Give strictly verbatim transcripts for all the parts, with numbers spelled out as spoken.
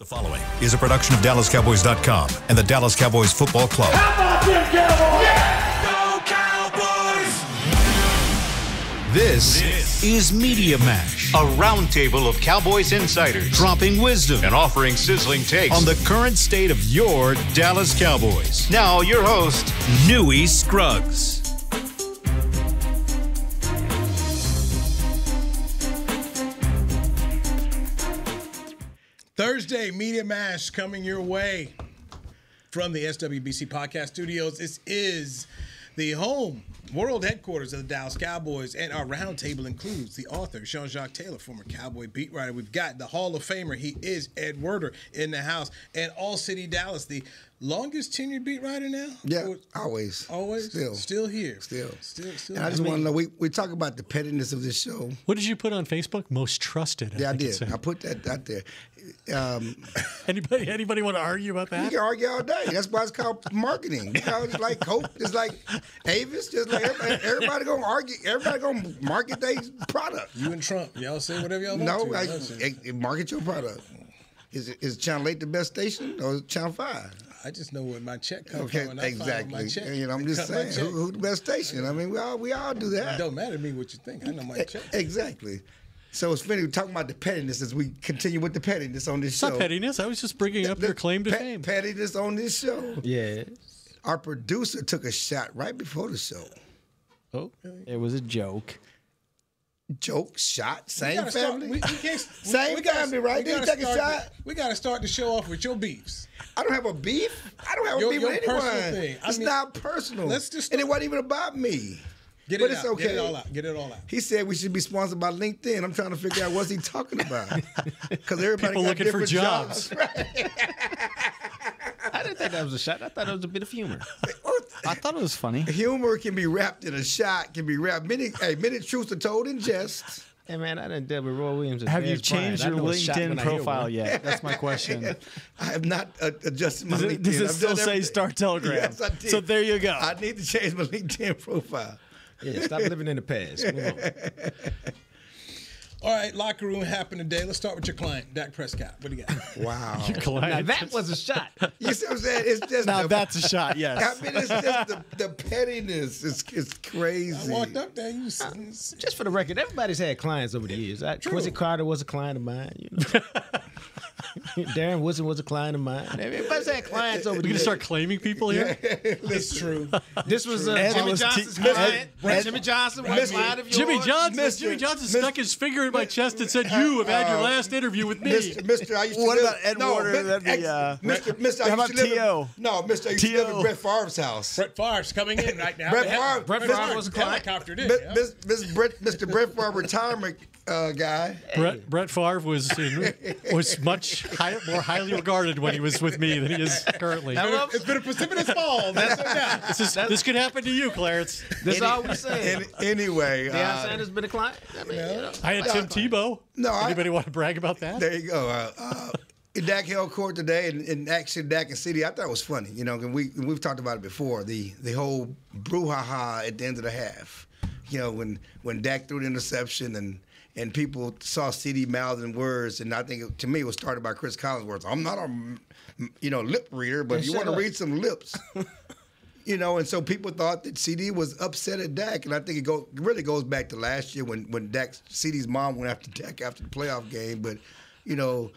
The following is a production of Dallas Cowboys dot com and the Dallas Cowboys Football Club. How about them Cowboys? Yeah! Go Cowboys! This, this is Media Mash, a roundtable of Cowboys insiders dropping wisdom and offering sizzling takes on the current state of your Dallas Cowboys. Now your host, Newy Scruggs. Thursday, Media Mash coming your way from the S W B C Podcast Studios. This is the home world headquarters of the Dallas Cowboys, and our roundtable includes the author, Jean Jacques Taylor, former Cowboy beat writer. We've got the Hall of Famer, he is Ed Werder, in the house, and All-City Dallas, the longest tenured beat writer now? Yeah, or, always. Always? Still. Still here. Still. Still. still and I just want to know, we, we talk about the pettiness of this show. What did you put on Facebook? Most trusted. I yeah, I did. I put that out there. Um, anybody anybody want to argue about that? You can argue all day. That's why it's called marketing. You know, it's like Hope. It's like Avis. Just like everybody, everybody going to argue. Everybody going to market their product. You and Trump. Y'all say whatever y'all no, want to. No, like, market your product. Is, is Channel eight the best station or is Channel five? I just know where my check comes okay, from. Exactly. And, you know, I'm just saying, who, who the best station? I mean, we all we all do that. It don't matter to me what you think. I know my check. Exactly. So it's funny we're talking about the pettiness as we continue with the pettiness on this show. It's not pettiness. I was just bringing up your claim to pe fame. Pettiness on this show. Yeah. Our producer took a shot right before the show. Oh, it was a joke. Joke, shot, same family. We, we can't, same we, we family, gotta, right? Did you take a shot? The, we got to start the show off with your beefs. I don't have a beef. I don't have your, a beef with anyone. Thing. It's I mean, not personal. Let's just and it wasn't even about me. Get but it it's out. Okay. Get it all out. Get it all out. He said we should be sponsored by LinkedIn. I'm trying to figure out what's he talking about. Because everybody People got looking different for jobs. jobs right? I didn't think that was a shot. I thought it was a bit of humor. I thought it was funny. Humor can be wrapped in a shot. Can be wrapped. Many, hey, many truths are told in jest. Hey man, I done dealt with Roy Williams. And have you changed Bryant. your LinkedIn profile yet? That's my question. I have not uh, adjusted my does LinkedIn. It, does it I've still say Star Telegram? Yes, I did. So there you go. I need to change my LinkedIn profile. Yeah, stop living in the past. All right, locker room happened today. Let's start with your client, Dak Prescott. What do you got? Wow. Your client. Now, that was a shot. You see what I'm saying? It's just now, the, that's a shot, yes. I mean, it's just the, the pettiness. It's, it's crazy. I walked up there. You uh, just for the record, everybody's had clients over the years. I, Quincy Carter was a client of mine. You know? Darren Woodson was a client of mine. Everybody's had clients over the years. We're going to start claiming people here? It's true. This was uh, Jimmy Johnson's client. Jimmy Johnson was a client of yours. Jimmy Johnson, Jimmy Johnson stuck his finger in my chest and said, you have had your last interview with me. Mister, I used to live... What about Ed Werder? Mister, I used to live... No, Mister, I used to live at Brett Favre's house. Brett Favre's coming in right now. Brett Favre. Brett Favre was a client. Mister Brett Favre, retirement guy. Brett Favre was much higher, more highly regarded when he was with me than he is currently. It's, it's been a precipitous fall. That's that's, this, is, that's, this could happen to you, Clarence. That's any, all we say. Any, anyway, Deion uh, Sanders been a client. I mean, yeah. you know, I had Tim Tebow. No, anybody I, want to brag about that? There you go. Uh, uh, Dak held court today, and, and actually Dak and CeeDee, I thought it was funny. You know, we we've talked about it before. The the whole brouhaha at the end of the half. You know, when when Dak threw the interception and. And people saw CeeDee mouthing words, and I think it, to me it was started by Chris Collinsworth. I'm not a, you know, lip reader, but if you want to read some lips, you know. And so people thought that CeeDee was upset at Dak, and I think it go, really goes back to last year when when Dak CeeDee's mom went after Dak after the playoff game. But you know,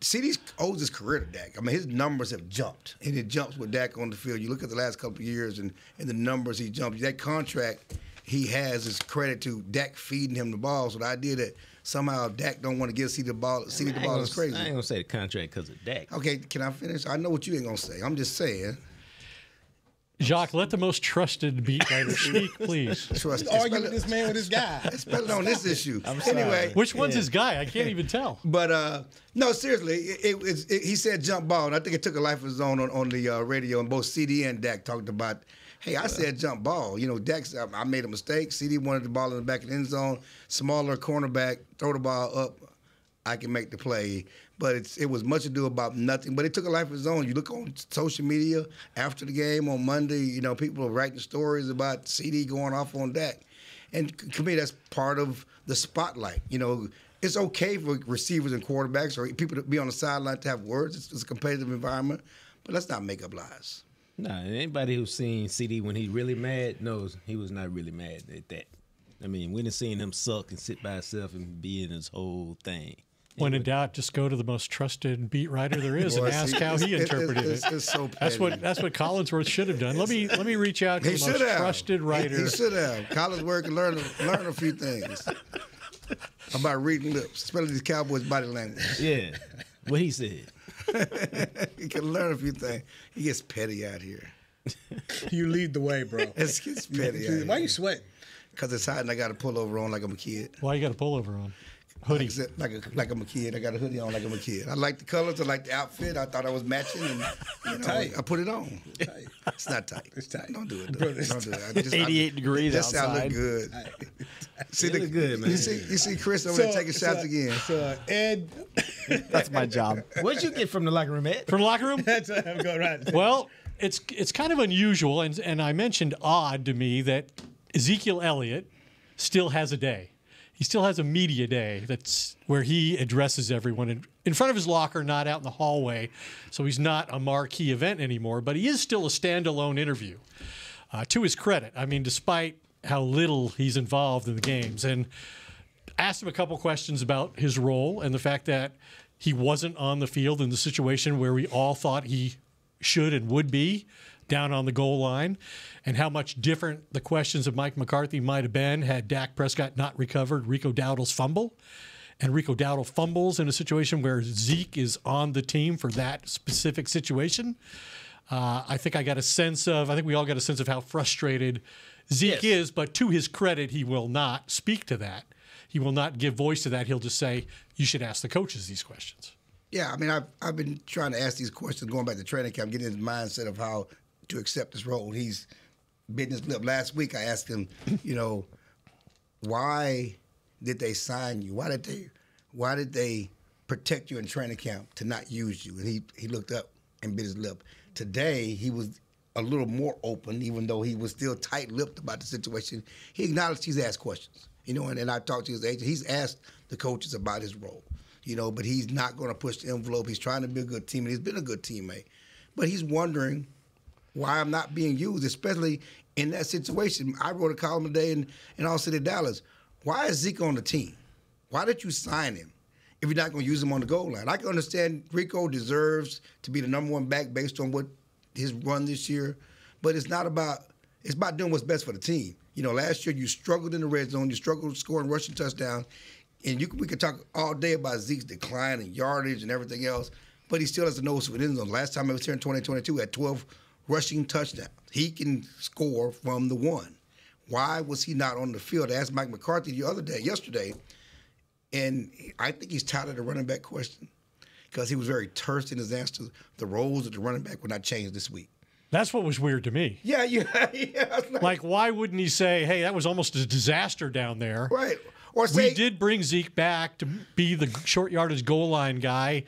CeeDee owes his career to Dak. I mean, his numbers have jumped, and it jumps with Dak on the field. You look at the last couple of years, and and the numbers he jumped. That contract. He has his credit to Dak feeding him the ball. So the idea that somehow Dak don't want to give CeeDee the ball, CeeDee the ball is crazy. I ain't gonna say the contract because of Dak. Okay, can I finish? I know what you ain't gonna say. I'm just saying. Jacques, let the most trusted beat writer speak, please. Trust. Arguing with this man with his guy. Especially on this issue. I'm sorry. Anyway, which one's yeah. his guy? I can't even tell. But uh, no, seriously, it, it, it, he said jump ball, and I think it took a life of his own on, on the uh, radio, and both CeeDee and Dak talked about. Hey, I said jump ball. You know, Dak's, I, I made a mistake. CeeDee wanted the ball in the back of the end zone. Smaller cornerback, throw the ball up. I can make the play. But it's, it was much ado about nothing. But it took a life of its own. You look on social media after the game on Monday, you know, people are writing stories about CeeDee going off on Dak. And to me, that's part of the spotlight. You know, it's okay for receivers and quarterbacks or people to be on the sideline to have words. It's, it's a competitive environment, but let's not make up lies. No, nah, anybody who's seen CeeDee when he's really mad knows he was not really mad at that. I mean, we done seen him suck and sit by himself and be in his whole thing. When in doubt, just go to the most trusted beat writer there is and ask how he interpreted it. It's so petty. That's what that's what Collinsworth should have done. Let me let me reach out to the most trusted writer. He should have. Collinsworth can learn learn a few things about reading lips, especially these Cowboys' body language. Yeah, what he said. He can learn a few things. He gets petty out here. You lead the way, bro. It gets petty. Out Why here. You sweating? Because it's hot and I got a pullover on like I'm a kid. Why you got a pullover on? Hoodie. Like, a, like I'm a kid. I got a hoodie on like I'm a kid. I like the colors. I like the outfit. I thought I was matching. And, you know, tight. I put it on. It's, tight. It's not tight. It's tight. Don't do it. Bro, it's don't tight. Do it. Just, eighty-eight I, degrees just outside. Just sound look good. See the, look good, man. You see, you see Chris over so, there taking so, shots so, again. So, Ed. That's my job. What'd you get from the locker room, Ed? From the locker room? That's what I'm going right there. Well, it's, it's kind of unusual, and, and I mentioned odd to me that Ezekiel Elliott still has a day. He still has a media day that's where he addresses everyone in, in front of his locker, not out in the hallway. So he's not a marquee event anymore, but he is still a standalone interview, uh, to his credit. I mean, despite how little he's involved in the games. And asked him a couple questions about his role and the fact that he wasn't on the field in the situation where we all thought he should and would be, down on the goal line, and how much different the questions of Mike McCarthy might have been had Dak Prescott not recovered Rico Dowdle's fumble. And Rico Dowdle fumbles in a situation where Zeke is on the team for that specific situation. Uh, I think I got a sense of, I think we all got a sense of how frustrated Zeke yes. is, but to his credit, he will not speak to that. He will not give voice to that. He'll just say, you should ask the coaches these questions. Yeah, I mean, I've, I've been trying to ask these questions, going back to training camp, getting his mindset of how to accept this role. He's bitten his lip. Last week I asked him, you know, why did they sign you? Why did they why did they protect you in training camp to not use you? And he, he looked up and bit his lip. Today he was a little more open, even though he was still tight-lipped about the situation. He acknowledged he's asked questions. You know, and, and I talked to his agent. He's asked the coaches about his role. You know, but he's not going to push the envelope. He's trying to be a good teammate. He's been a good teammate. But he's wondering why I'm not being used, especially in that situation. I wrote a column today in, in All-City Dallas. Why is Zeke on the team? Why did you sign him if you're not going to use him on the goal line? I can understand Rico deserves to be the number one back based on what his run this year, but it's not about – it's about doing what's best for the team. You know, last year you struggled in the red zone. You struggled scoring rushing touchdowns. And you, we could talk all day about Zeke's decline in yardage and everything else, but he still has a nose for the end zone. Last time I was here in twenty twenty-two at twelve – rushing touchdown. He can score from the one. Why was he not on the field? I asked Mike McCarthy the other day, yesterday, and I think he's tired of the running back question because he was very terse in his answers. The roles of the running back were not changed this week. That's what was weird to me. Yeah, yeah, yeah. Like, like, why wouldn't he say, hey, that was almost a disaster down there? Right. Or say, we did bring Zeke back to be the short yardage goal line guy.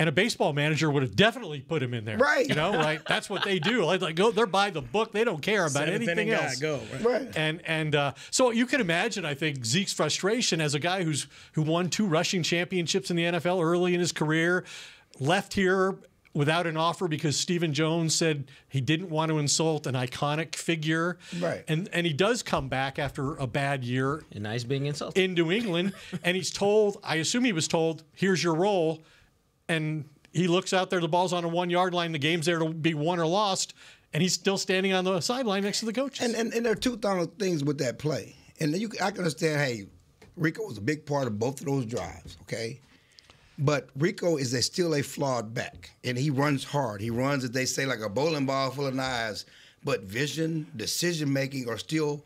And a baseball manager would have definitely put him in there. Right. You know, like, that's what they do. Like, like go, they're by the book. They don't care about Seventh anything else. Go, right. right. And and uh, so you can imagine, I think, Zeke's frustration as a guy who's who won two rushing championships in the N F L early in his career, left here without an offer because Stephen Jones said he didn't want to insult an iconic figure. Right. And and he does come back after a bad year. And now he's being insulted. In New England. And he's told, I assume he was told, here's your role. And he looks out there, the ball's on a one-yard line, the game's there to be won or lost, and he's still standing on the sideline next to the coaches. And, and, and there are two things with that play. And you, I can understand, hey, Rico was a big part of both of those drives, okay? But Rico is a, still a flawed back, and he runs hard. He runs, as they say, like a bowling ball full of knives. But vision, decision-making are still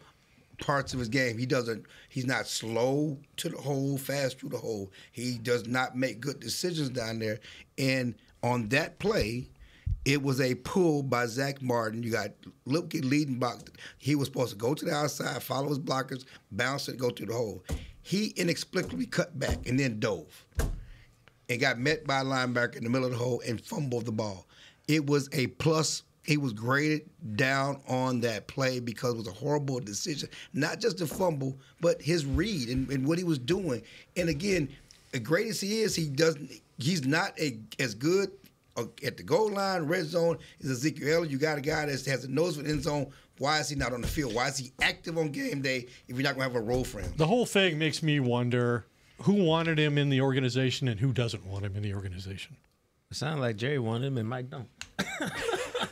parts of his game. He doesn't, he's not slow to the hole, fast through the hole. He does not make good decisions down there. And on that play, it was a pull by Zach Martin. You got Luke leading block. He was supposed to go to the outside, follow his blockers, bounce it, go through the hole. He inexplicably cut back and then dove and got met by a linebacker in the middle of the hole and fumbled the ball. It was a plus He was graded down on that play because it was a horrible decision. Not just the fumble, but his read and, and what he was doing. And again, as great as he is, he doesn't. He's not a, as good at the goal line, red zone, as Ezekiel Elliott. You got a guy that has a nose for the end zone. Why is he not on the field? Why is he active on game day if you're not going to have a role for him? The whole thing makes me wonder who wanted him in the organization and who doesn't want him in the organization. It sounds like Jerry wanted him and Mike don't.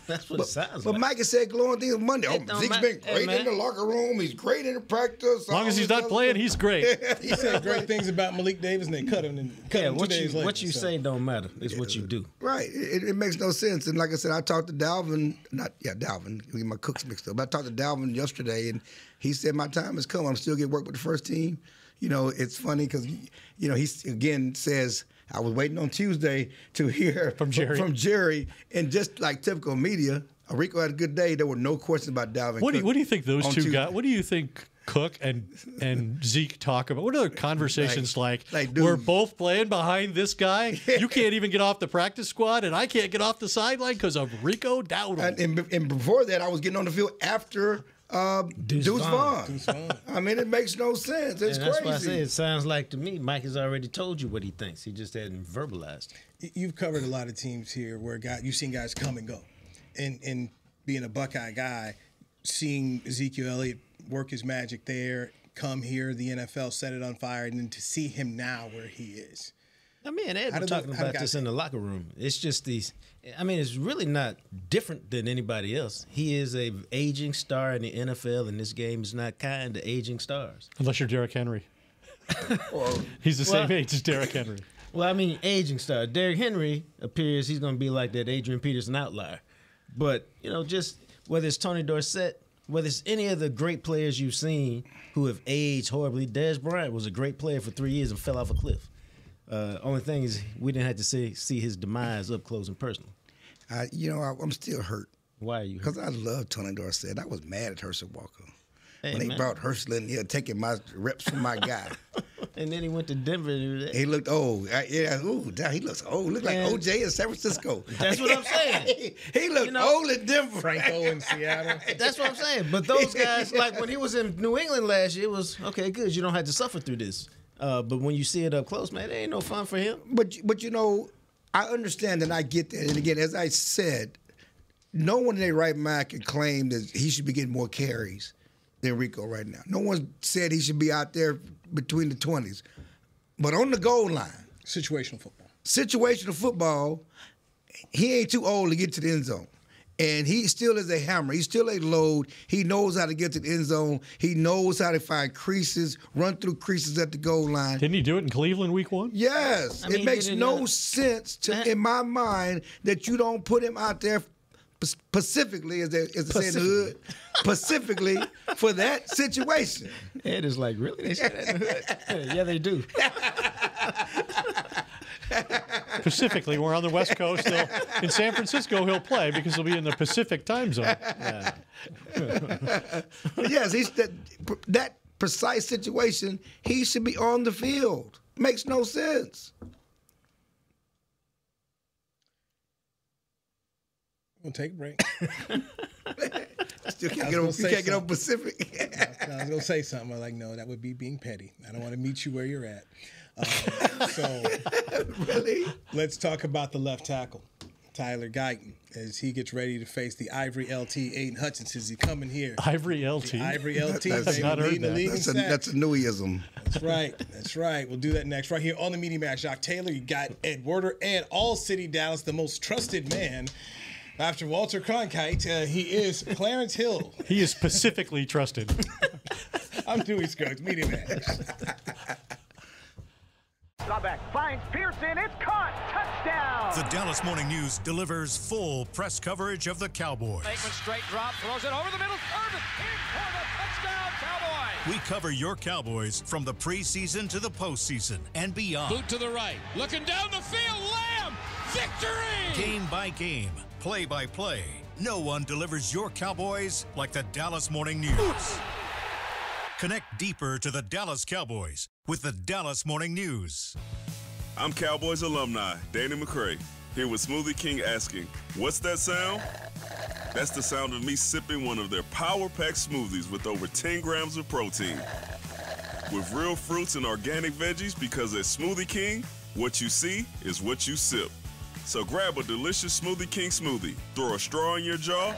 That's what but, it sounds but like. But Mike has said glowing things on Monday. Oh, Zeke's been great hey, in the locker room. He's great in the practice. As long as he's not playing, he's great. He said great things about Malik Davis, and they cut him. And cut yeah, him two what, days you, later, what you so. say don't matter. It's yeah, what you do. Right. It, it makes no sense. And like I said, I talked to Dalvin. Not yeah, Dalvin. I get my cooks mixed up. But I talked to Dalvin yesterday, and he said my time has come. I'm still getting work with the first team. You know, it's funny because you know he again says. I was waiting on Tuesday to hear from Jerry. From Jerry, and just like typical media, Rico had a good day. There were no questions about Dalvin Cook. Do you, what do you think those two Tuesday. got? What do you think Cook and and Zeke talk about? What are their conversations like? like? like dude, we're both playing behind this guy. You can't even get off the practice squad, and I can't get off the sideline because of Rico Dowdle. And, and, and before that, I was getting on the field after Uh, Deuce, Deuce Vaughn. Vaughn. Deuce Vaughn. I mean, it makes no sense. It's that's crazy. That's what I say. It sounds like to me, Mike has already told you what he thinks. He just hadn't verbalized. You've covered a lot of teams here where guys, you've seen guys come and go. And, and being a Buckeye guy, seeing Ezekiel Elliott work his magic there, come here, the N F L set it on fire, and then to see him now where he is. I mean, Ed was talking about this in the locker room. It's just these. I mean, it's really not different than anybody else. He is a aging star in the N F L, and this game is not kind to aging stars. Unless you're Derrick Henry. He's the well, same age as Derrick Henry. Well, I mean, aging star. Derrick Henry appears he's going to be like that Adrian Peterson outlier. But, you know, just whether it's Tony Dorsett, whether it's any of the great players you've seen who have aged horribly, Des Bryant was a great player for three years and fell off a cliff. Uh, only thing is we didn't have to see, see his demise up close and personal. Uh, you know, I, I'm still hurt. Why are you hurt? Because I love Tony Dorsett. I was mad at Herschel Walker. Hey, when man. They brought Herschel in here taking my reps from my guy. And then he went to Denver. He looked old. I, yeah, ooh, he looks old. Looked like O J in San Francisco. That's what I'm saying. he, he looked you know, old in Denver. Franco in Seattle. That's what I'm saying. But those guys, like when he was in New England last year, it was, okay, good. You don't have to suffer through this. Uh, but when you see it up close, man, it ain't no fun for him. But, but you know, I understand and I get that. And again, as I said, no one in their right mind can claim that he should be getting more carries than Rico right now. No one said he should be out there between the twenties. But on the goal line. Situational football. Situational football, he ain't too old to get to the end zone. And he still is a hammer. He's still a load. He knows how to get to the end zone. He knows how to find creases, run through creases at the goal line. Didn't he do it in Cleveland week one? Yes. I mean, it makes it no sense to, in my mind that you don't put him out there specifically, as they say in the hood, specifically for that situation. Ed is like, really? They say that in the hood? Yeah, they do. Pacifically, we're on the West Coast. They'll, in San Francisco, he'll play because he'll be in the Pacific time zone. Yeah. Yes, he's that, that precise situation, he should be on the field. Makes no sense. We'll take a break. Still can't get over, you can't get over Pacific. I was going to say something. I was like, no, that would be being petty. I don't want to meet you where you're at. Um, so really? Let's talk about the left tackle, Tyler Guyton, as he gets ready to face the Ivory L T, Aiden Hutchins. Is he coming here? Ivory L T? The Ivory L T. That's, not heard that. That's, a, that's a newyism. That's right. That's right. We'll do that next. Right here on the Media Match, Jacques Taylor, you got Ed Werder and All-City Dallas, the most trusted man. After Walter Cronkite, uh, he is Clarence Hill. He is specifically trusted. I'm Newy Scruggs, Media Match. Back finds Pearson. It's caught. Touchdown. The Dallas Morning News delivers full press coverage of the Cowboys. Aikman straight drop, throws it over the middle. Irvin in for the touchdown, Cowboys. We cover your Cowboys from the preseason to the postseason and beyond. Boot to the right, looking down the field. Lamb, victory. Game by game, play by play. No one delivers your Cowboys like the Dallas Morning News. Oops. Connect deeper to the Dallas Cowboys with the Dallas Morning News. I'm Cowboys alumni Danny McCray, here with Smoothie King asking, what's that sound? That's the sound of me sipping one of their power-packed smoothies with over ten grams of protein. With real fruits and organic veggies, because at Smoothie King, what you see is what you sip. So grab a delicious Smoothie King smoothie, throw a straw in your jaw,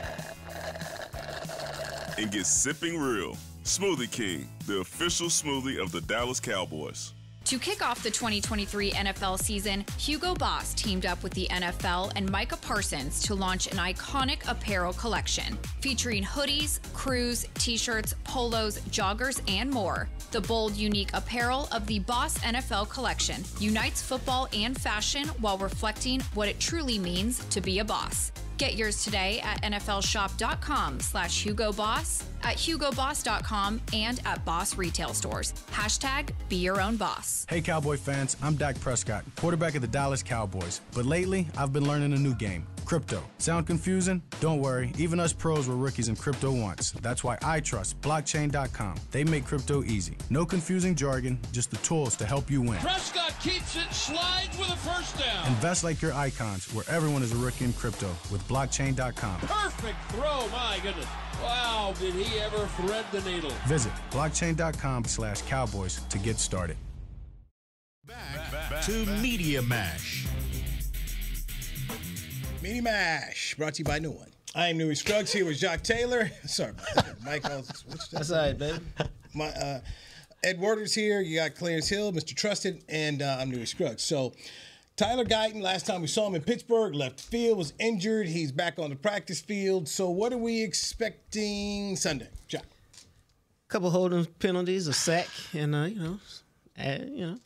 and get sipping real. Smoothie King, the official smoothie of the Dallas Cowboys. To kick off the twenty twenty-three N F L season, Hugo Boss teamed up with the N F L and Micah Parsons to launch an iconic apparel collection featuring hoodies, crews, t-shirts, polos, joggers, and more. The bold, unique apparel of the Boss N F L collection unites football and fashion while reflecting what it truly means to be a boss. Get yours today at N F L shop dot com slash Hugo Boss, at Hugo Boss dot com, and at Boss Retail Stores. Hashtag be your own boss. Hey, Cowboy fans, I'm Dak Prescott, quarterback of the Dallas Cowboys. But lately, I've been learning a new game, crypto. Sound confusing? Don't worry. Even us pros were rookies in crypto once. That's why I trust blockchain dot com. They make crypto easy. No confusing jargon, just the tools to help you win. Prescott keeps it, slides with a first down. Invest like your icons, where everyone is a rookie in crypto with blockchain dot com. Perfect throw, my goodness. Wow, did he ever thread the needle. Visit blockchain dot com slash cowboys to get started. Back, back, back to back. Media Mash. Media Mash, brought to you by New One. I am Newy Scruggs, here with Jacques Taylor. Sorry, Michael. That That's all right, baby. My, uh, Ed Werder's here. You got Clarence Hill, Mister Trusted, and uh, I'm Newy Scruggs. So, Tyler Guyton, last time we saw him in Pittsburgh, left field, was injured. He's back on the practice field. So what are we expecting Sunday, John? A couple holding penalties, a sack, and, uh, you know, uh, you know,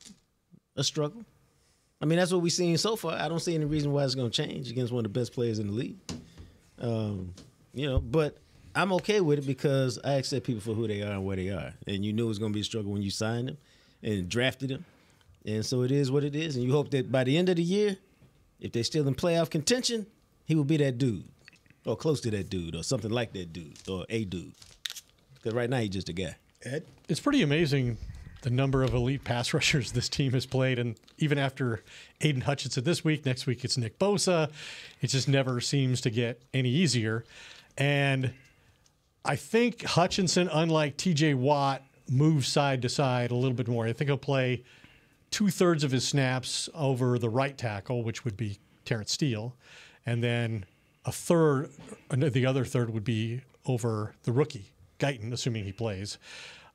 a struggle. I mean, that's what we've seen so far. I don't see any reason why it's going to change against one of the best players in the league. Um, you know, but I'm okay with it because I accept people for who they are and where they are. And you knew it was going to be a struggle when you signed them and drafted them. And so it is what it is. And you hope that by the end of the year, if they're still in playoff contention, he will be that dude or close to that dude or something like that dude or a dude. Because right now he's just a guy. Ed? It's pretty amazing the number of elite pass rushers this team has played. And even after Aiden Hutchinson this week, next week it's Nick Bosa. It just never seems to get any easier. And I think Hutchinson, unlike T J Watt, moves side to side a little bit more. I think he'll play two-thirds of his snaps over the right tackle, which would be Terrence Steele, and then a third, the other third would be over the rookie, Guyton, assuming he plays.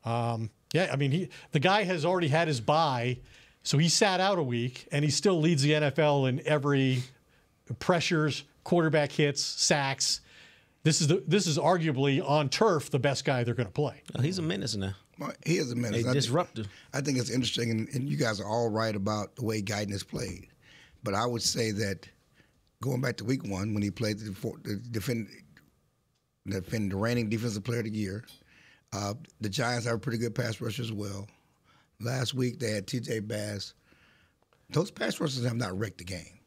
Um, yeah, I mean, he, the guy has already had his bye, so he sat out a week, and he still leads the N F L in every pressures, quarterback hits, sacks. This is the, this is arguably, on turf, the best guy they're going to play. Oh, he's a menace now. He is a menace. A disruptor. I think it's interesting, and, and you guys are all right about the way Guyton has played. But I would say that going back to week one, when he played the, the, defend, defend the reigning defensive player of the year, uh, the Giants have a pretty good pass rusher as well. Last week they had T J Bass. Those pass rushers have not wrecked the game.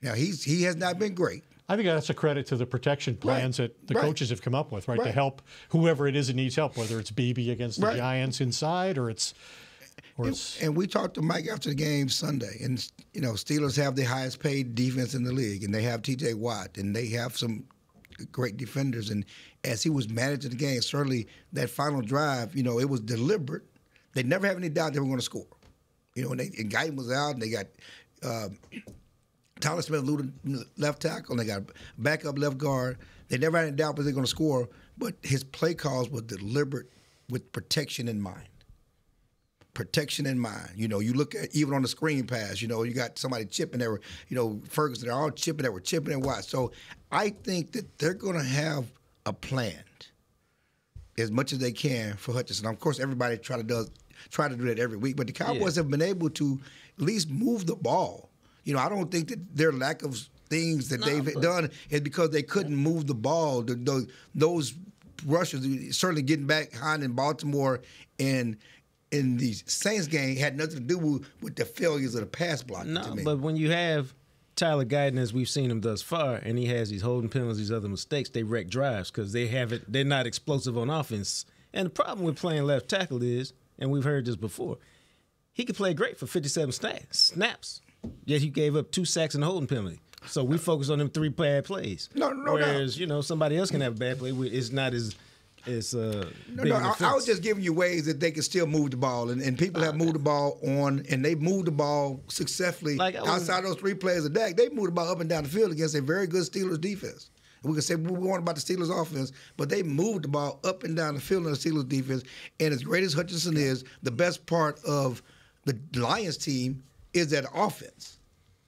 Now, he's he has not been great. I think that's a credit to the protection plans right. that the right. coaches have come up with, right, right, to help whoever it is that needs help, whether it's B B against the right. Giants inside or it's, or and, it's. And we talked to Mike after the game Sunday, and you know, Steelers have the highest paid defense in the league, and they have T J Watt, and they have some great defenders. And as he was managing the game, certainly that final drive, you know, it was deliberate. They never have any doubt they were going to score. You know, and, they, and Guyton was out, and they got. Uh, Tyler Smith eluded left tackle, and they got backup left guard. They never had any doubt that they're going to score, but his play calls were deliberate with protection in mind. Protection in mind. You know, you look at even on the screen pass, you know, you got somebody chipping there, you know, Ferguson, they're all chipping, they were chipping and wide. So I think that they're going to have a plan as much as they can for Hutchinson. Of course, everybody try to, does, try to do that every week, but the Cowboys yeah. have been able to at least move the ball. You know, I don't think that their lack of things that no, they've done is because they couldn't yeah. move the ball. The, the, those rushers, certainly getting back behind in Baltimore and in the Saints game, had nothing to do with, with the failures of the pass block. No, to me. But when you have Tyler Guyton, as we've seen him thus far, and he has these holding penalties, these other mistakes, they wreck drives because they haven't, they're not explosive on offense. And the problem with playing left tackle is, and we've heard this before, he could play great for fifty-seven snaps. Yet he gave up two sacks and a holding penalty. So we focus on them three bad plays. No, no, Whereas, no. you know, somebody else can have a bad play. It's not as... It's, uh, no, no, I, I was just giving you ways that they can still move the ball, and, and people have moved the ball on, and they've moved the ball successfully like was, outside those three players of Dak. They moved the ball up and down the field against a very good Steelers defense. We can say what we want about the Steelers offense, but they moved the ball up and down the field in the Steelers defense. And as great as Hutchinson is, the best part of the Lions team is that offense.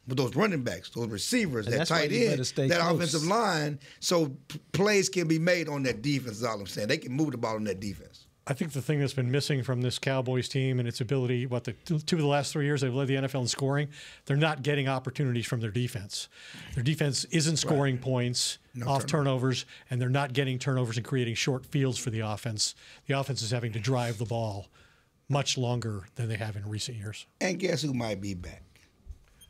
With those running backs, those receivers, and that tight end, that close. offensive line, so plays can be made on that defense is all I'm saying. They can move the ball on that defense. I think the thing that's been missing from this Cowboys team and its ability, what, the two of the last three years they've led the N F L in scoring, they're not getting opportunities from their defense. Their defense isn't scoring right. points no off turnovers. turnovers, and they're not getting turnovers and creating short fields for the offense. The offense is having to drive the ball much longer than they have in recent years. And guess who might be back?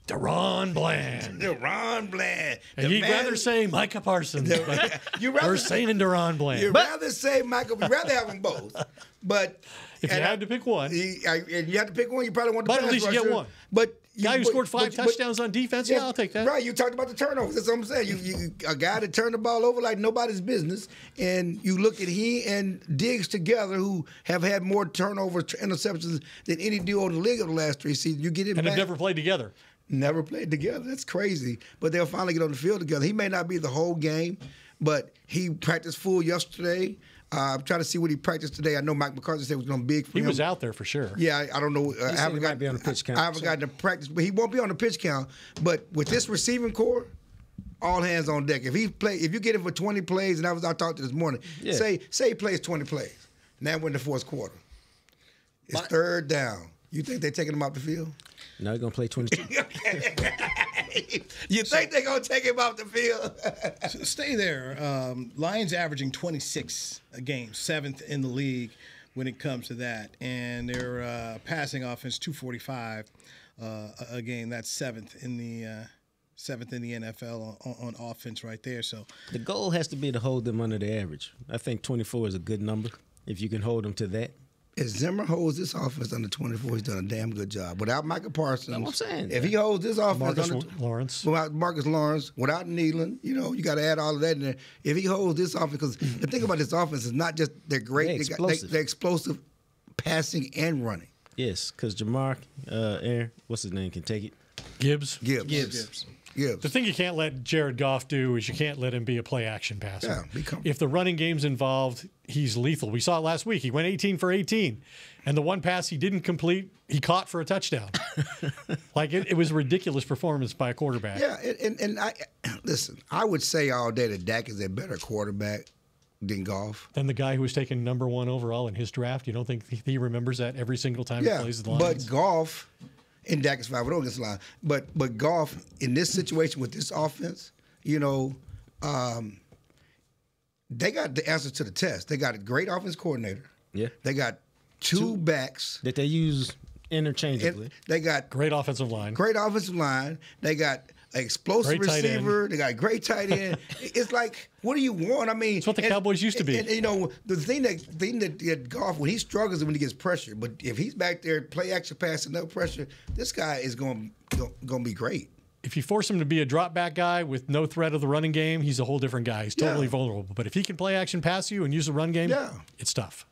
DaRon Bland. DaRon Bland. And the you'd man, rather say Micah Parsons. The, you rather, or saying DaRon Bland. You'd but, rather say Micah. You'd rather have them both. But if you I, had to pick one. He, I, and you had to pick one, you probably want to pick one. But at least rusher. you get one. But you, guy who but, scored five but, touchdowns but, on defense, yeah, yeah, I'll take that. Right, you talked about the turnovers. That's what I'm saying. You, you, a guy that turned the ball over like nobody's business, and you look at he and Diggs together, who have had more turnovers, interceptions than any duo in the league over the last three seasons. You get it and back. They've never played together. Never played together. That's crazy. But they'll finally get on the field together. He may not be the whole game, but he practiced full yesterday. Uh, I'm trying to see what he practiced today. I know Mike McCarthy said it was going to be big for him. He was out there for sure. Yeah, I, I don't know. I haven't got on the pitch count. I haven't gotten to practice, but he won't be on the pitch count. But with this receiving corps, all hands on deck. If he play, if you get him for twenty plays, and I was I talked to this morning. Yeah. Say say he plays twenty plays. Now we're in the fourth quarter. It's My third down. You think they're taking him off the field? No, they're going to play twenty-two. You think they're going to take him off the field? So stay there. Um, Lions averaging twenty-six a game, seventh in the league when it comes to that. And their uh, passing offense, two forty-five uh, a game. That's seventh in the uh, seventh in the N F L on, on offense right there. So the goal has to be to hold them under the average. I think twenty-four is a good number if you can hold them to that. If Zimmer holds this offense under twenty-four, he's done a damn good job. Without Micah Parsons, I'm saying, if he holds this offense Marcus under Lawrence, without Marcus Lawrence, without Nealon, you know, you got to add all of that in there. If he holds this offense, because the thing about this offense is not just they're great, they're explosive, they, they're explosive passing and running. Yes, because Jamar, uh, Aaron, what's his name, can take it. Gibbs. Gibbs. Gibbs. Gibbs. Gibbs. The thing you can't let Jared Goff do is you can't let him be a play-action passer. Yeah, if the running game's involved, he's lethal. We saw it last week. He went eighteen for eighteen, and the one pass he didn't complete, he caught for a touchdown. Like, it, it was a ridiculous performance by a quarterback. Yeah, and, and I listen, I would say all day that Dak is a better quarterback than Goff. Than the guy who was taken number one overall in his draft. You don't think he remembers that every single time yeah, he plays the Lions? But Goff... And Dak is five and oh against the line. But, but Goff, in this situation with this offense, you know, um, they got the answer to the test. They got a great offense coordinator. Yeah. They got two, two backs. That they use interchangeably. And they got great offensive line. Great offensive line. They got an explosive great receiver. They got a great tight end. It's like, what do you want? I mean, it's what the and, Cowboys used to be. And, and, you know, the thing that thing that, that Goff, when he struggles is when he gets pressure. But if he's back there, play action pass, no pressure, this guy is going to be great. If you force him to be a drop back guy with no threat of the running game, he's a whole different guy. He's totally yeah. vulnerable. But if he can play action pass you and use the run game, yeah. it's tough.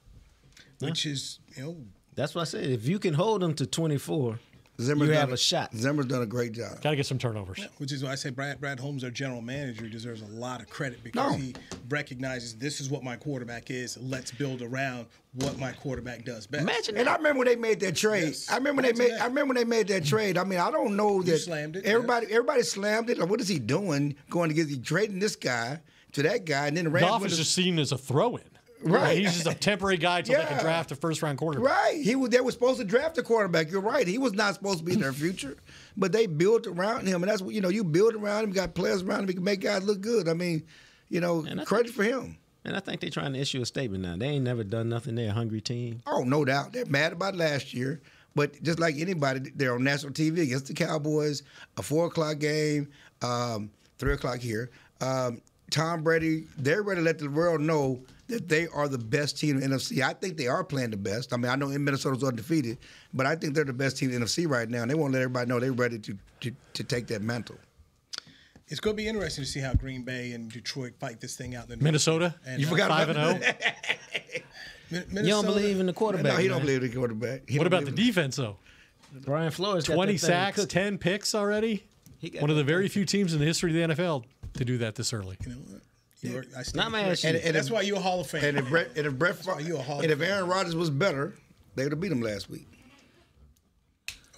Which huh? is, you know. That's what I said. If you can hold him to twenty-four. Zimmer's you have a, a shot. Zimmer's done a great job. Got to get some turnovers. Yeah, which is why I say Brad, Brad Holmes, our general manager, deserves a lot of credit because no. he recognizes this is what my quarterback is. Let's build around what my quarterback does best. Imagine and that. I remember when they made that trade. Yes. I remember Imagine they made. That. I remember when they made that trade. I mean, I don't know that you slammed it, everybody. Yeah. Everybody slammed it. Like, what is he doing? Going to get he trading this guy to that guy, and then the Goff is just seen as a throw-in. Right. Right, he's just a temporary guy until yeah. they can draft a first-round quarterback. Right, he was. They were supposed to draft a quarterback. You're right. He was not supposed to be in their future, but they built around him, and that's what you know. You build around him, got players around him, you can make guys look good. I mean, you know, credit think, for him. And I think they're trying to issue a statement now. They ain't never done nothing. They're a hungry team. Oh, no doubt. They're mad about last year, but just like anybody, they're on national T V against the Cowboys, a four o'clock game, um, three o'clock here. Um, Tom Brady, they're ready to let the world know that they are the best team in the N F C. I think they are playing the best. I mean, I know Minnesota's undefeated, but I think they're the best team in the N F C right now, and they won't let everybody know they're ready to, to, to take that mantle. It's going to be interesting to see how Green Bay and Detroit fight this thing out. In the Minnesota? And, you uh, forgot five about and zero. You don't believe in the quarterback. No, he don't man. believe in the quarterback. He what about the defense, though? Brian Flores twenty sacks, ten picks already. One of the very few teams in the history of the N F L to do that this early. You know what? You're, I Not my issue. And, and that's if, why you're a Hall of Famer. And if Brett, and if, Brett Favre, you a Hall and if Aaron Rodgers was better, they would have beat him last week.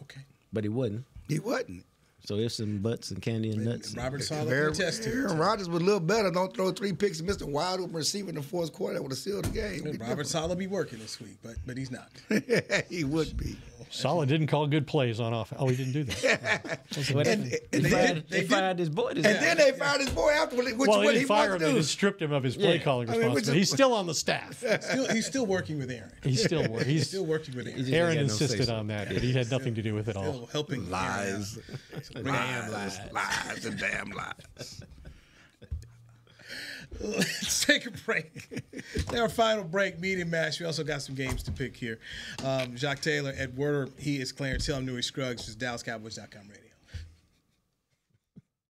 Okay. But he wouldn't. He wouldn't. So there's some butts and candy and nuts. And Robert Saleh contested. Aaron Rodgers was a little better. Don't throw three picks and miss the wide open receiver in the fourth quarter. That would have sealed the game. Well, Robert Saleh be working this week, but but he's not. He would be. Saleh didn't call good plays on offense. Oh, he didn't do that. and, and they, they, fired, they, they fired his boy. And then they fired his boy after. Which well, what he fired him. They just stripped him of his play yeah. calling responsibility. I mean, he's still on the staff. still, he's still working with Aaron. He's still working. He's still working with Aaron. Aaron insisted on that, but he had nothing to do with it all. Helping lies. Damn lies, lies, and damn lies. Let's take a break. Our final break, media match. We also got some games to pick here. Um, Jacques Taylor, Ed Werder, he is Clarence Hill. I'm Newy Scruggs. This is Dallas Cowboys dot com radio.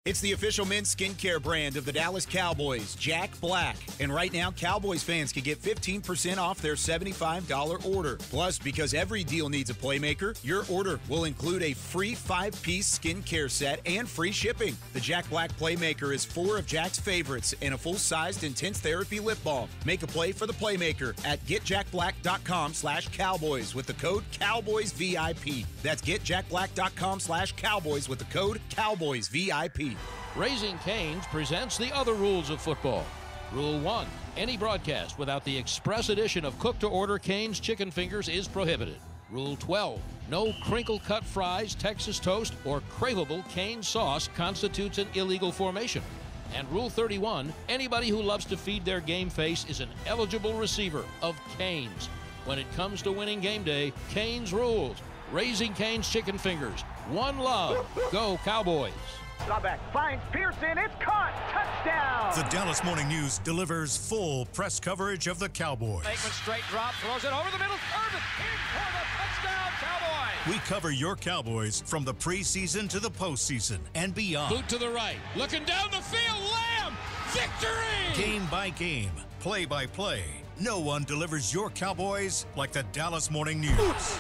It's the official men's skincare brand of the Dallas Cowboys, Jack Black. And right now, Cowboys fans can get fifteen percent off their seventy-five dollar order. Plus, because every deal needs a playmaker, your order will include a free five-piece skincare set and free shipping. The Jack Black Playmaker is four of Jack's favorites and a full-sized intense therapy lip balm. Make a play for the Playmaker at get jack black dot com slash cowboys with the code CowboysVIP. That's get jack black dot com slash cowboys with the code CowboysVIP. Raising Cane's presents the other rules of football. Rule one, any broadcast without the express edition of cooked-to-order Cane's chicken fingers is prohibited. Rule twelve, no crinkle-cut fries, Texas toast, or craveable Cane sauce constitutes an illegal formation. And Rule thirty-one, anybody who loves to feed their game face is an eligible receiver of Cane's. When it comes to winning game day, Cane's rules. Raising Cane's chicken fingers. One love. Go Cowboys. Lubbock finds Pearson. It's caught. Touchdown. The Dallas Morning News delivers full press coverage of the Cowboys. Aikman straight drop, throws it over the middle. Irvin in for the touchdown, Cowboys. We cover your Cowboys from the preseason to the postseason and beyond. Boot to the right, looking down the field. Lamb, victory. Game by game, play by play. No one delivers your Cowboys like the Dallas Morning News. Oops.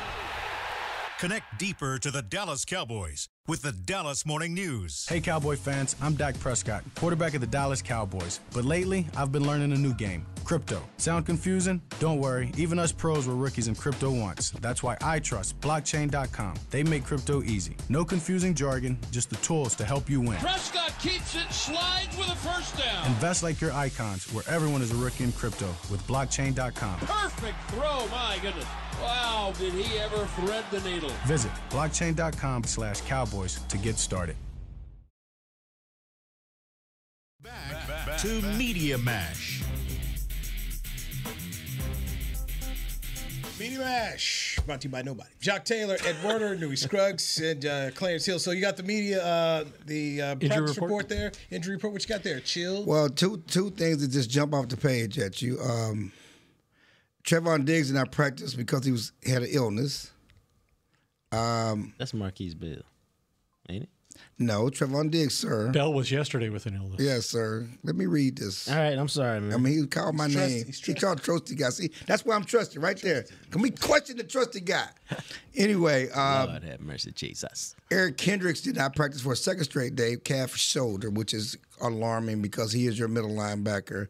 Connect deeper to the Dallas Cowboys with the Dallas Morning News. Hey, Cowboy fans, I'm Dak Prescott, quarterback of the Dallas Cowboys. But lately, I've been learning a new game, crypto. Sound confusing? Don't worry. Even us pros were rookies in crypto once. That's why I trust blockchain dot com. They make crypto easy. No confusing jargon, just the tools to help you win. Prescott keeps it, slides with a first down. Invest like your icons, where everyone is a rookie in crypto with blockchain dot com. Perfect throw, my goodness. Wow, did he ever thread the needle. Visit blockchain dot com slash cowboys to get started. Back, back, back to back. Media Mash. Media Mash, brought to you by nobody. Jacques Taylor, Ed Werder, Newy Scruggs, and uh, Clarence Hill. So you got the media, uh, the uh, practice report? report there, injury report. What you got there? Chill. Well, two two things that just jump off the page at you. Um, Trevon Diggs did not practice because he was had an illness. Um, That's Marquise Bell, ain't it? No, Trevon Diggs, sir. Bell was yesterday with an illness. Yes, sir. Let me read this. All right, I'm sorry, man. I mean, he called my trusty, name. He called trusty guy. See, that's why I'm trusted right there. Can we question the trusty guy? Anyway. Um, Lord have mercy, Jesus. Eric Kendricks did not practice for a second straight day, calf shoulder, which is alarming because he is your middle linebacker.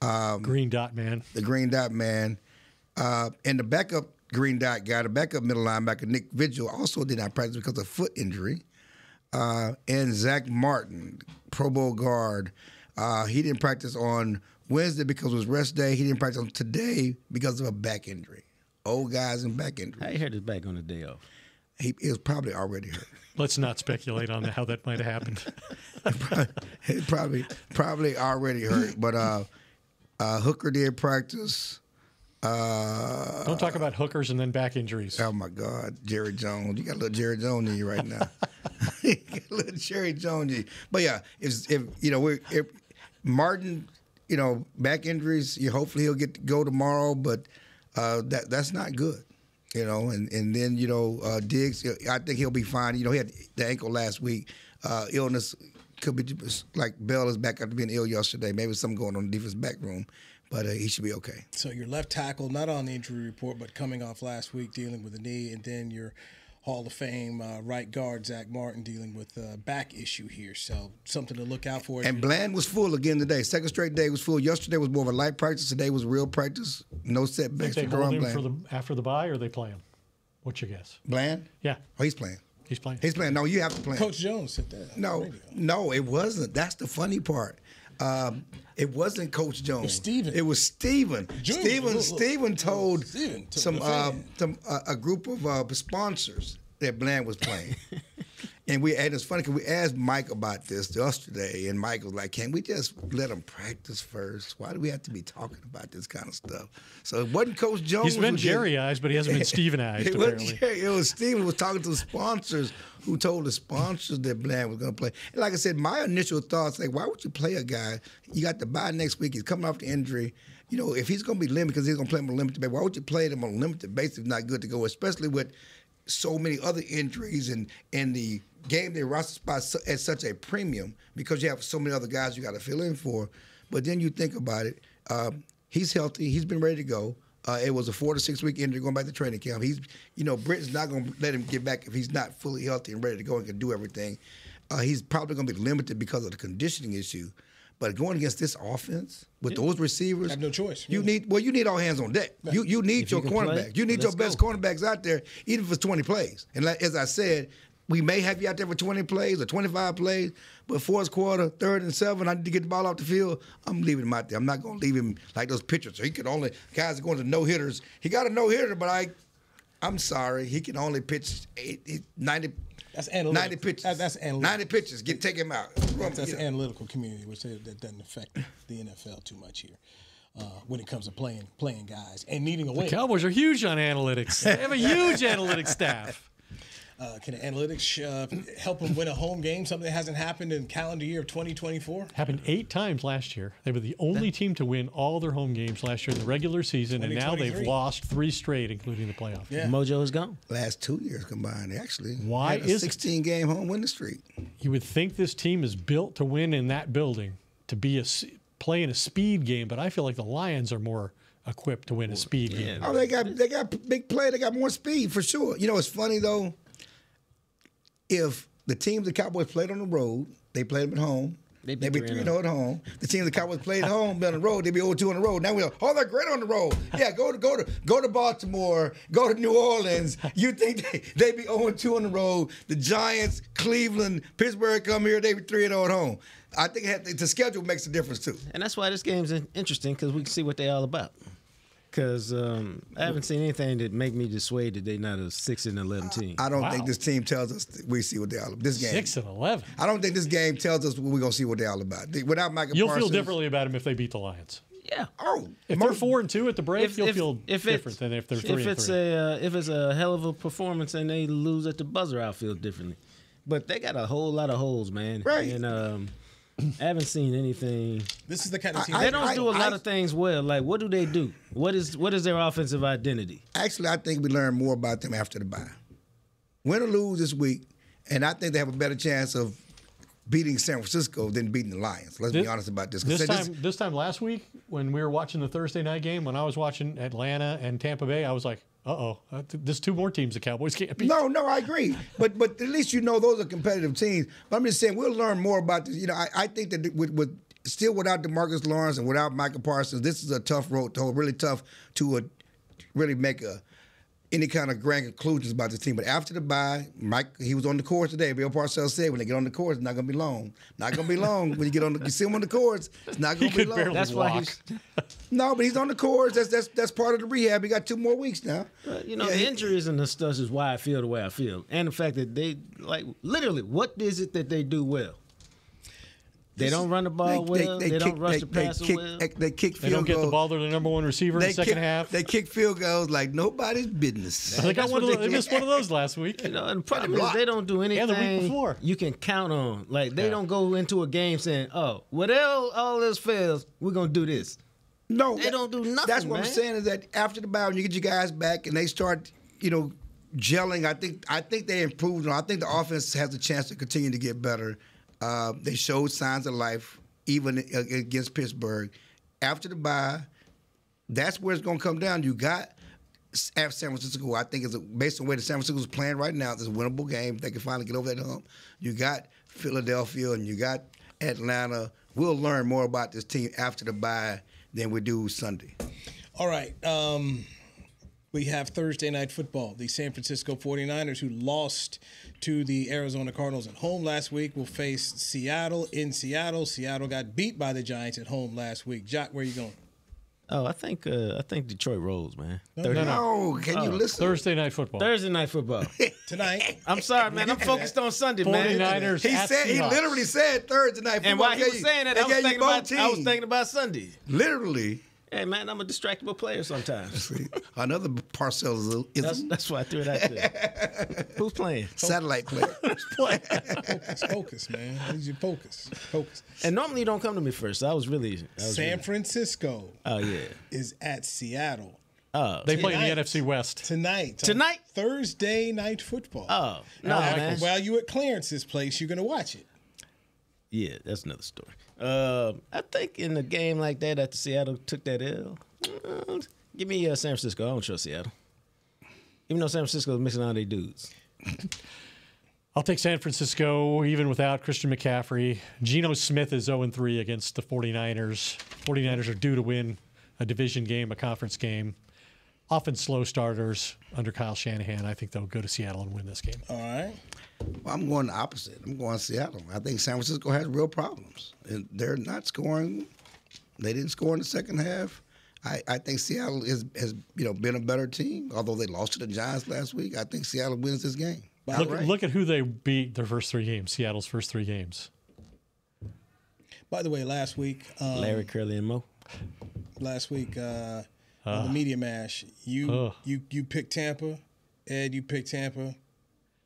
Um, green dot man. The green dot man. Uh, and the backup green dot guy, the backup middle linebacker, Nick Vigil, also did not practice because of foot injury. Uh, and Zach Martin, Pro Bowl guard, uh, he didn't practice on Wednesday because it was rest day. He didn't practice on today because of a back injury. Old guys and back injuries. How he hurt his back on the day off? He it was probably already hurt. Let's not speculate on how that might have happened. It probably, it probably, probably already hurt. But uh, uh, Hooker did practice. Uh, Don't talk about hookers and then back injuries. Oh, my God. Jerry Jones. You got a little Jerry Jones in you right now. You got a little Jerry Jones in you. But, yeah, if, if you know, we're, if Martin, you know, back injuries, you hopefully he'll get to go tomorrow, but uh, that that's not good, you know. And, and then, you know, uh, Diggs, I think he'll be fine. You know, he had the ankle last week. Uh, illness could be like Bell is back after being ill yesterday. Maybe something going on in the defense back room, but uh, he should be okay. So your left tackle, not on the injury report, but coming off last week dealing with a knee, and then your Hall of Fame uh, right guard, Zach Martin, dealing with a uh, back issue here. So something to look out for. And Bland was full again today. Second straight day was full. Yesterday was more of a light practice. Today was real practice. No setbacks for DaRon Bland. For the, after the bye, or they play him? What's your guess? Bland? Yeah. Oh, he's playing. He's playing. He's playing. No, you have to play. Coach Jones said that. No, no, it wasn't. That's the funny part. Um, it wasn't Coach Jones. It was Stephen. It was Stephen. Junior. Stephen, look, look. Stephen told Stephen to some, uh, some uh, a group of uh, sponsors that Bland was playing. and we and it's funny because we asked Mike about this yesterday, and Mike was like, can we just let him practice first? Why do we have to be talking about this kind of stuff? So it wasn't Coach Jones. He's been Jerry-ized, but he hasn't been Stephen-ized, it apparently. It was Stephen was talking to the sponsors who told the sponsors that Bland was going to play. And like I said, my initial thoughts, like, why would you play a guy? You got to buy next week. He's coming off the injury. You know, if he's going to be limited, because he's going to play him on a limited basis, why would you play him on a limited basis if not good to go, especially with so many other injuries and, and the game they roster spots at such a premium because you have so many other guys you got to fill in for. But then you think about it. Uh, he's healthy. He's been ready to go. Uh, it was a four to six week injury going back to training camp. He's, you know, Britain's not going to let him get back if he's not fully healthy and ready to go and can do everything. Uh, he's probably going to be limited because of the conditioning issue. But going against this offense with yeah. those receivers, have no choice. You really. need well, you need all hands on deck. Yeah. You you need if your you cornerbacks. Play, you need your best go. cornerbacks out there, even for twenty plays. And like, as I said, we may have you out there for twenty plays or twenty-five plays, but fourth quarter, third and seven, I need to get the ball off the field. I'm leaving him out there. I'm not going to leave him like those pitchers. He could only guys are going to no hitters. He got a no hitter, but I, I'm sorry, he can only pitch eight, eight, ninety. That's analytical. ninety pitches. That's, that's analytical. ninety pitches. Get take him out. That's, that's yeah. the analytical community, which they, that doesn't affect the N F L too much here. Uh, when it comes to playing playing guys and needing a way. The Cowboys are huge on analytics. They have a huge analytics staff. Uh, can analytics uh, help them win a home game, something that hasn't happened in calendar year of twenty twenty-four? Happened eight times last year. They were the only that, team to win all their home games last year in the regular season, and now they've lost three straight, including the playoffs. Yeah. Mojo is gone. Last two years combined, actually. Why is sixteen-game home winning streak? You would think this team is built to win in that building, to be a play in a speed game, but I feel like the Lions are more equipped to win a speed yeah. game. Oh, they got they got big play. They got more speed for sure. You know, it's funny though. If the team the Cowboys played on the road, they played them at home. They'd be three and oh at home. The team the Cowboys played at home, on the road, they'd be oh and two on the road. Now we're like, oh, they're great on the road. Yeah, go to go to go to Baltimore, go to New Orleans. You think they they'd be oh and two on the road? The Giants, Cleveland, Pittsburgh come here, they be three and oh at home. I think it to, the schedule makes a difference too. And that's why this game's interesting because we can see what they're all about. Because um, I haven't seen anything that make me dissuade that they're not a six and eleven team. I, I don't wow. think this team tells us that we see what they're all about. This game. six and eleven. I don't think this game tells us we're going to see what they're all about. Without Micah you'll Parsons, feel differently about them if they beat the Lions. Yeah. Oh. If Murphy. They're four and two at the break, if, you'll if, feel if different than if they're three and three. If it's, a, uh, if it's a hell of a performance and they lose at the buzzer, I'll feel differently. But they got a whole lot of holes, man. Right. And, um, I haven't seen anything. This is the kind of team I, they don't I, do a I, lot I, of things well. Like, what do they do? What is what is their offensive identity? Actually, I think we learn more about them after the bye. Win or lose this week, and I think they have a better chance of beating San Francisco than beating the Lions. Let's this, be honest about this. This time, this, this time last week, when we were watching the Thursday night game, when I was watching Atlanta and Tampa Bay, I was like, uh-oh, there's two more teams the Cowboys can't beat. No, no, I agree. But but at least you know those are competitive teams. But I'm just saying we'll learn more about this. You know, I, I think that with, with still without DeMarcus Lawrence and without Micah Parsons, this is a tough road to hold, really tough to a, really make a any kind of grand conclusions about this team. But after the bye, Mike, he was on the course today. Bill Parcells said when they get on the course, it's not going to be long. Not going to be long. When you get on the, you see him on the course, it's not going to be long. Barely that's walk. Why he's... No, but he's on the course. That's that's that's part of the rehab. He got two more weeks now. But, you know, yeah, the he, injuries and the stuff is why I feel the way I feel. And the fact that they, like, literally, what is it that they do well? They don't run the ball they, well. They, they, they don't kick, rush they, the passer kick, well. They, they kick field goals. They don't get goals. The ball. They're the number one receiver they in the second kick, half. They kick field goals like nobody's business. I think I one of those, they missed one of those last week. You know, and the problem is they don't do anything yeah, the week before. You can count on. Like, they yeah. don't go into a game saying, oh, whatever all this fails, we're going to do this. No. They that, don't do nothing, That's what man. I'm saying is that after the bye, when you get your guys back and they start, you know, gelling, I think, I think they improved. I think the offense has a chance to continue to get better. Uh, they showed signs of life even against Pittsburgh. After the bye, that's where it's going to come down. You got at San Francisco, I think, is based on the way that San Francisco's playing right now, it's a winnable game. They can finally get over that hump. You got Philadelphia and you got Atlanta. We'll learn more about this team after the bye than we do Sunday. All right. Um, we have Thursday Night Football. The San Francisco forty-niners, who lost to the Arizona Cardinals at home last week, will face Seattle in Seattle. Seattle got beat by the Giants at home last week. Jock, where are you going? Oh, I think uh, I think Detroit rolls, man. No, no, no. Can oh, you listen? Thursday Night Football. Thursday Night Football. Tonight. I'm sorry, man. I'm focused on Sunday, man. forty-niners he said he literally said Thursday Night Football. And while he was you, saying that, I was, thinking about, I was thinking about Sunday. Literally. Hey, man, I'm a distractible player sometimes. Another Parcells. That's, that's why I threw it out there. Who's playing? Satellite player. Who's playing? Focus, focus, man. Who's your focus? Focus. And normally you don't come to me first. So I was really. I was San really, Francisco. Oh yeah. Is at Seattle. Oh, they tonight, play in the N F C West tonight. Tonight, Thursday Night Football. Oh, no, now, man. While you at Clarence's place, you're gonna watch it. Yeah, that's another story. Uh, I think in a game like that, after Seattle took that L, uh, give me uh, San Francisco. I don't trust Seattle. Even though San Francisco is missing all their dudes. I'll take San Francisco, even without Christian McCaffrey. Geno Smith is oh and three against the forty-niners. forty-niners are due to win a division game, a conference game. Often slow starters under Kyle Shanahan. I think they'll go to Seattle and win this game. All right. Well, I'm going the opposite. I'm going Seattle. I think San Francisco has real problems. They're not scoring. They didn't score in the second half. I, I think Seattle is, has you know been a better team, although they lost to the Giants last week. I think Seattle wins this game. Look, right. look at who they beat their first three games, Seattle's first three games. By the way, last week. Um, Larry, Curly, and Mo. Last week, uh, uh, on the Media Mash, you, uh, you, you picked Tampa. Ed, you picked Tampa.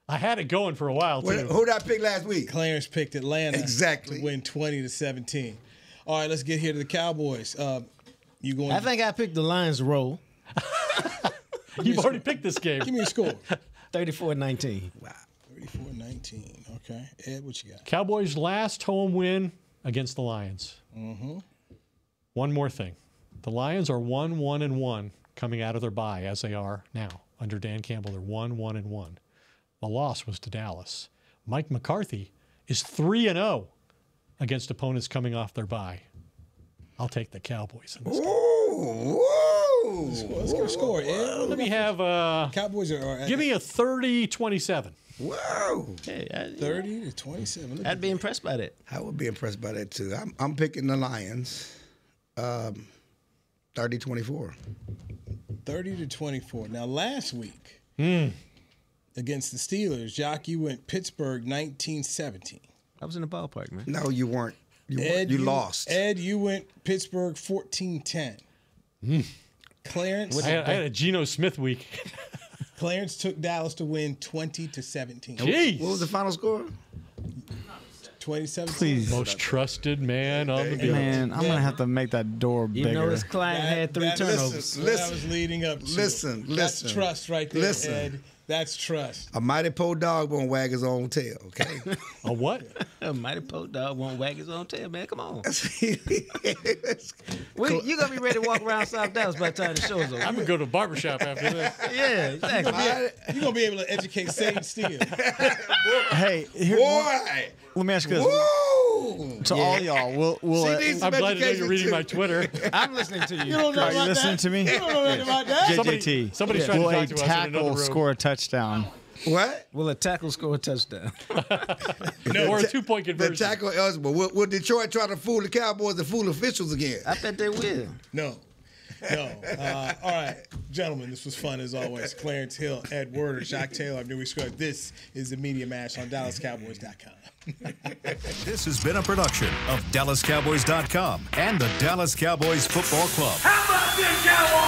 I had it going for a while, too. Who did I pick last week? Clarence picked Atlanta. Exactly. To win twenty to seventeen. All right, let's get here to the Cowboys. Uh, you going? I think I picked the Lions roll. You've already picked this game. Give me a score. thirty-four nineteen. Wow. thirty-four nineteen. Okay. Ed, what you got? Cowboys' last home win against the Lions. Mm-hmm. One more thing. The Lions are one, one, and one coming out of their bye, as they are now. Under Dan Campbell, they're one, one, and one. The loss was to Dallas. Mike McCarthy is three and oh against opponents coming off their bye. I'll take the Cowboys in this game. Ooh, let's, let's get a score, Ed. Let me have uh, Cowboys are, are give me a thirty twenty-seven. Whoa. Hey, I, thirty to twenty-seven. Look, I'd be that. impressed by that. I would be impressed by that, too. I'm, I'm picking the Lions. Um, thirty twenty-four. thirty to twenty-four. Now, last week... Mm. Against the Steelers, Jock, you went Pittsburgh nineteen seventeen. I was in the ballpark, man. No, you weren't. You, Ed, weren't. you, you lost. Ed, you went Pittsburgh fourteen ten. Mm. Clarence. I had, I had a Geno Smith week. Clarence took Dallas to win twenty to seventeen. Jeez. What was the final score? twenty-seven. Most trusted man on the field. Man, I'm going to have to make that door bigger. You know his client that, had three that, turnovers. Listen, listen. That was leading up to. Listen, listen. That's trust right there, listen. Ed. That's trust. A mighty poor dog won't wag his own tail, okay? A what? A mighty poor dog won't wag his own tail, man. Come on. Well, you're going to be ready to walk around South Dallas by the time the show's over. I'm going to go to the barbershop after this. Yeah, exactly. You're going to be able to educate Sage Steele. Hey, here, boy. Let me ask you this. Woo! To yeah. all y'all, we'll, we'll, uh, I'm glad to know you're reading too. my Twitter. I'm listening to you. You don't know Are you about listening that? to me? You don't know nothing about that. J J T. Somebody, somebody's yeah. trying Will to talk to us in another room. Score a touchdown. What? Will a tackle score a touchdown? No, or a two-point conversion. The tackle us, but will, will Detroit try to fool the Cowboys and fool officials again? I bet they will. No. No. Uh, all right, gentlemen, this was fun as always. Clarence Hill, Ed Werder, Jacques Taylor, Newy Scruggs. This is the Media Mash on Dallas Cowboys dot com. This has been a production of Dallas Cowboys dot com and the Dallas Cowboys Football Club. How about this, Cowboys?